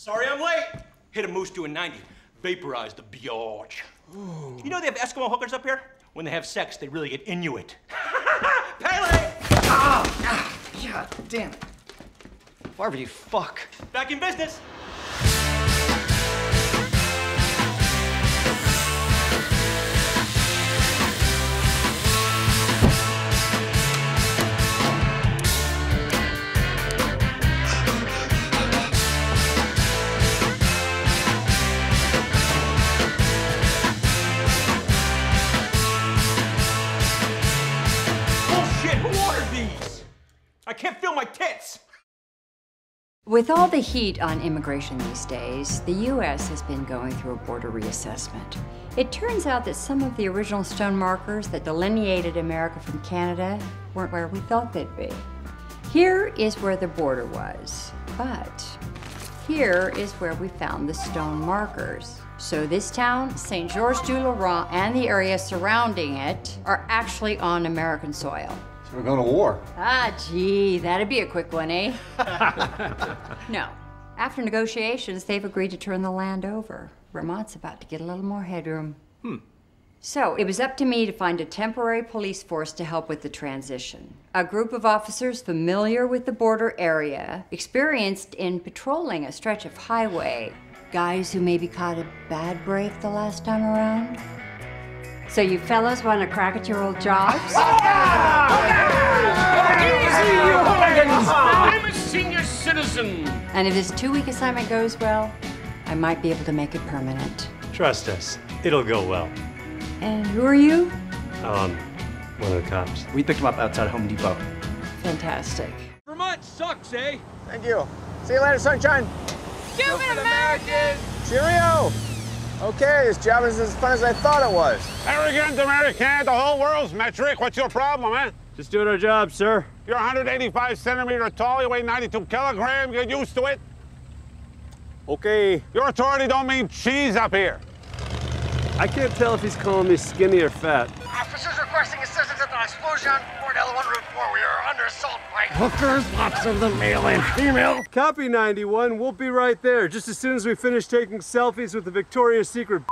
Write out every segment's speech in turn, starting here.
Sorry I'm late. Hit a moose doing 90. Vaporized the biatch. Ooh. You know they have Eskimo hookers up here? When they have sex, they really get Inuit. Pele! Ah! God damn it. Barbara, you fuck. Back in business. I can't feel my tits! With all the heat on immigration these days, the U.S. has been going through a border reassessment. It turns out that some of the original stone markers that delineated America from Canada weren't where we thought they'd be. Here is where the border was, but here is where we found the stone markers. So this town, Saint-Georges-de-Laurent, and the area surrounding it are actually on American soil. So we're going to war. Ah, gee, that'd be a quick one, eh? No. After negotiations, they've agreed to turn the land over. Vermont's about to get a little more headroom. Hmm. So it was up to me to find a temporary police force to help with the transition. A group of officers familiar with the border area, experienced in patrolling a stretch of highway. Guys who maybe caught a bad break the last time around. So you fellas want to crack at your old jobs? I'm a senior citizen. And if this two-week assignment goes well, I might be able to make it permanent. Trust us, it'll go well. And who are you? One of the cops. We picked him up outside Home Depot. Fantastic. Vermont sucks, eh? Thank you. See you later, sunshine. Stupid Americans! Cheerio! Okay, this job is as fun as I thought it was. Arrogant American, the whole world's metric. What's your problem, eh? Just doing our job, sir. You're 185 centimeters tall, you weigh 92 kilograms, you get used to it. Okay. Your authority don't mean cheese up here. I can't tell if he's calling me skinny or fat. Officers requesting assistance at the explosion. Port L1 Route 4, we are under assault by hookers, lots of them, male and female. Copy 91, we'll be right there just as soon as we finish taking selfies with the Victoria's Secret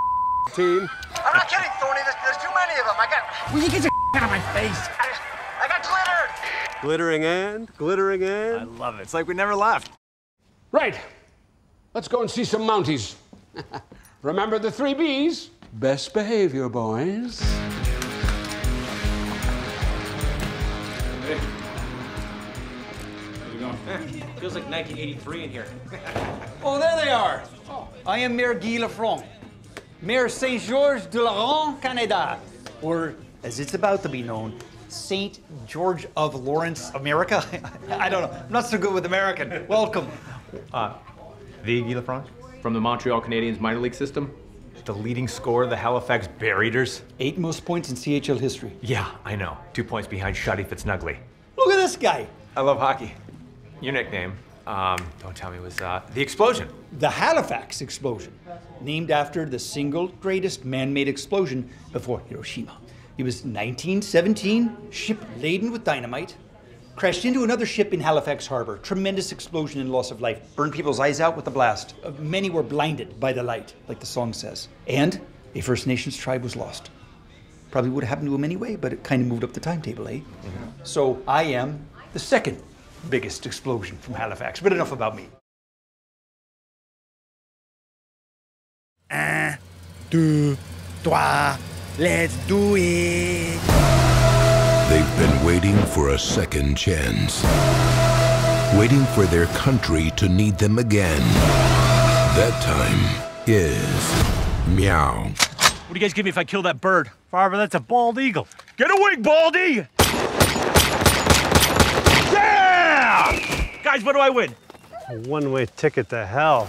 team. I'm not kidding, Thorny, there's too many of them. Will you get your out of my face? I got glittered. Glittering and, glittering and. I love it, it's like we never left. Right, let's go and see some Mounties. Remember the 3 Bs? Best behavior, boys. Feels like 1983 in here. Oh, there they are. Oh. I am Mayor Guy Lefranc, Mayor Saint-Georges-de-Laurent, Canada, or as it's about to be known, Saint George of Lawrence, America. I don't know. I'm not so good with American. Welcome. The Guy Lefranc from the Montreal Canadiens minor league system, the leading scorer of the Halifax Bear Eaters. 8 most points in CHL history. Yeah, I know. 2 points behind Shotty Fitznugly. Look at this guy. I love hockey. Your nickname, don't tell me, was the Explosion. The Halifax Explosion, named after the single greatest man-made explosion before Hiroshima. It was 1917, ship laden with dynamite, crashed into another ship in Halifax Harbor. Tremendous explosion and loss of life. Burned people's eyes out with the blast. Many were blinded by the light, like the song says. And a First Nations tribe was lost. Probably would have happened to him anyway, but it kind of moved up the timetable, eh? Mm-hmm. So I am the second biggest explosion from Halifax, but enough about me. 1, 2, 3, let's do it! They've been waiting for a second chance. Waiting for their country to need them again. That time is meow. What do you guys give me if I kill that bird? Farber, that's a bald eagle. Get away, Baldy! Guys, what do I win? A one-way ticket to hell.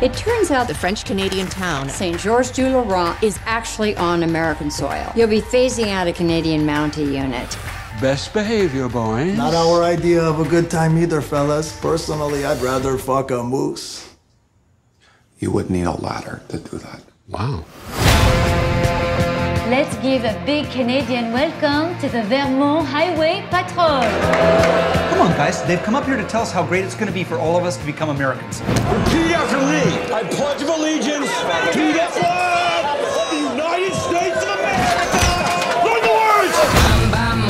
It turns out the French-Canadian town, Saint-Georges-de-Laurent, is actually on American soil. You'll be phasing out a Canadian Mountie unit. Best behavior, boys. Not our idea of a good time either, fellas. Personally, I'd rather fuck a moose. You would need a ladder to do that. Wow. Let's give a big Canadian welcome to the Vermont Highway Patrol. Come on, guys. They've come up here to tell us how great it's going to be for all of us to become Americans. Repeat after me. I pledge allegiance to the flag of the United States of America. Learn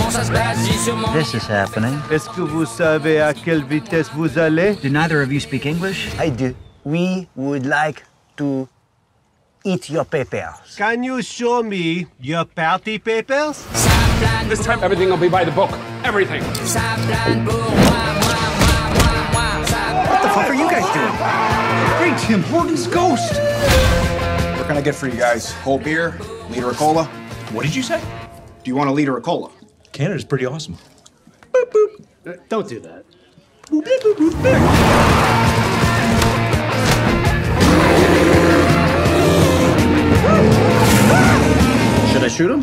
the words! This is happening. Est-ce que vous savez à quelle vitesse vous allez? Do neither of you speak English? I do. We would like to eat your papers. Can you show me your party papers? This time everything will be by the book. Everything. What the fuck are you guys doing? Great Tim Horton's ghost. What can I get for you guys? Cold beer? Liter of cola? What did you say? Do you want a liter of cola? Canada's pretty awesome. Boop, boop. Don't do that. Boop, boop, boop, boop. Should I shoot him?